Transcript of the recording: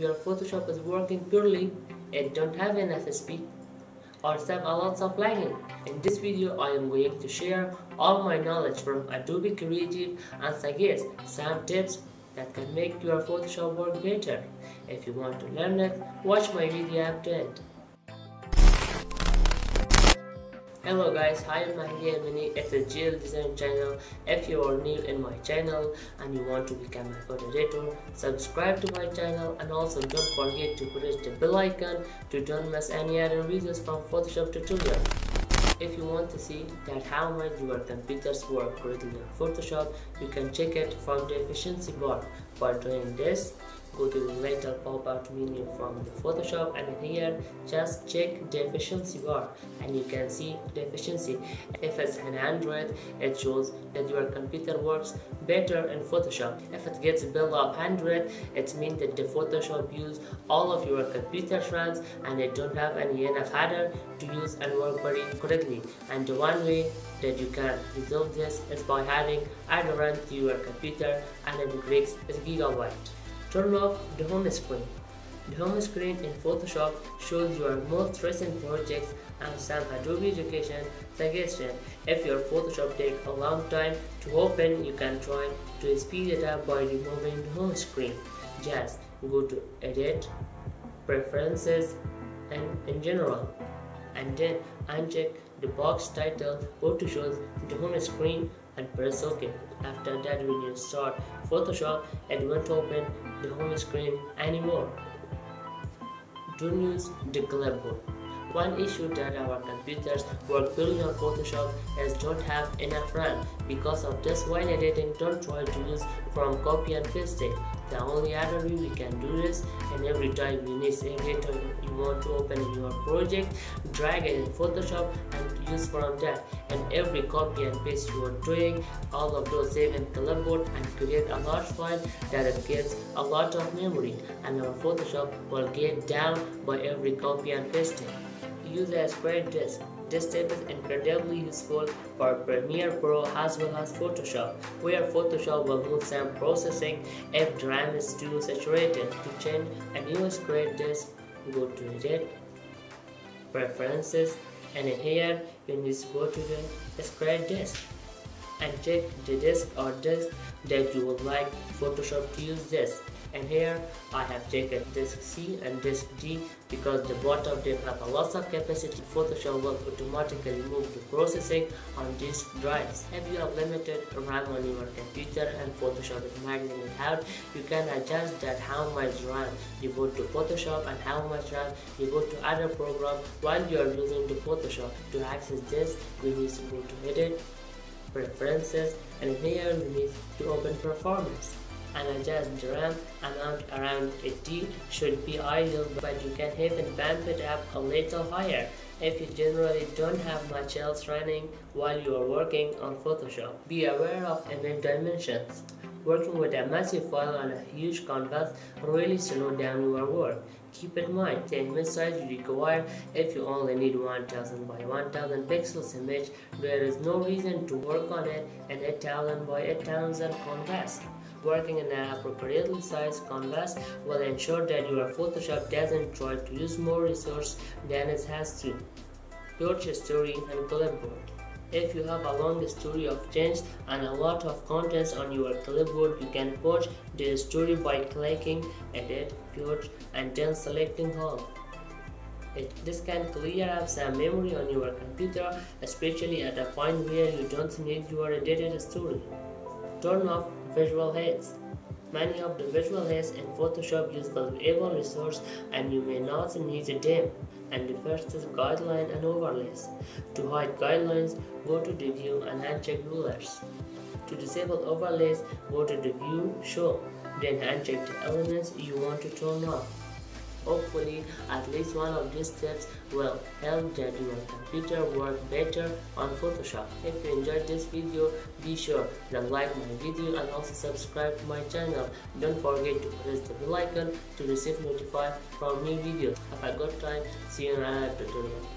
your Photoshop is working poorly and don't have enough speed or suffer a lot of lagging. In this video, I am going to share all my knowledge from Adobe Creative and suggest some tips that can make your Photoshop work better. If you want to learn it, watch my video up to end. Hello guys, hi, I'm Mahdi Amini. It's a GL Design Channel. If you are new in my channel and you want to become a good editor, subscribe to my channel and also don't forget to press the bell icon to don't miss any other videos from Photoshop tutorial. If you want to see that how much your computers work greatly in Photoshop, you can check it from the efficiency bar. For doing this, go to the little pop-out menu from the Photoshop and here just check the efficiency bar and you can see the efficiency. If it's 100, it shows that your computer works better in Photoshop. If it gets below 100, it means that the Photoshop uses all of your computer runs and it don't have any enough header to use and work very correctly. And the one way that you can resolve this is by having add run to your computer and it breaks a gigabyte. Turn off the home screen. The home screen in Photoshop shows your most recent projects and some Adobe education suggestion. If your Photoshop takes a long time to open, you can try to speed it up by removing the home screen. Just go to Edit, Preferences, and in General, and then uncheck the box titled Auto Shows the Home Screen and press OK. After that, when you start Photoshop, it won't open the home screen anymore. Don't use the clipboard. One issue that our computers work poorly on Photoshop is don't have enough RAM. Because of this, while editing, don't try to use from copy and pasting. The only other way we can do this, and every time you want to open your project, drag it in Photoshop and use from that. And every copy and paste you are doing, all of those save in clipboard and create a large file that it gets a lot of memory, and our Photoshop will get down by every copy and pasting. Use a spread disk. This tip is incredibly useful for Premiere Pro as well as Photoshop, where Photoshop will move some processing if DRAM is too saturated. To change a new spread disk, go to Edit, Preferences, and here you need to go to the spread disk and check the disk or disk that you would like Photoshop to use this. And here I have taken disk C and disk D because the both of them have a lot of capacity. Photoshop will automatically move the processing on disk drives. If you have limited RAM on your computer and Photoshop is maxing it out, you can adjust that how much RAM you go to Photoshop and how much RAM you go to other program while you are using the Photoshop. To access this, we need to go to Edit, Preferences, and here we need to open Performance. And adjust the RAM amount around 80 should be ideal, but you can even bump it up a little higher if you generally don't have much else running while you are working on Photoshop. Be aware of image dimensions. Working with a massive file on a huge canvas really slows down your work. Keep in mind the image size you require. If you only need 1000 by 1000 pixels image, there is no reason to work on it in 8000 by 8000 canvas. Working in an appropriately sized canvas will ensure that your Photoshop doesn't try to use more resources than it has to. Torch story and clipboard. If you have a long story of changes and a lot of contents on your clipboard, you can purge the story by clicking Edit, Purge, and then selecting All. This can clear up some memory on your computer, especially at a point where you don't need your edited story. Turn off visual aids. Many of the visual aids in Photoshop use valuable resources and you may not need them. And the first is guideline and overlays. To hide guidelines, go to the view and uncheck rulers. To disable overlays, go to the view, show, then uncheck the elements you want to turn off. Hopefully, at least one of these tips will help that your computer work better on Photoshop. If you enjoyed this video, be sure to like my video and also subscribe to my channel. Don't forget to press the bell icon to receive notified from new videos. Have a good time. See you in another tutorial.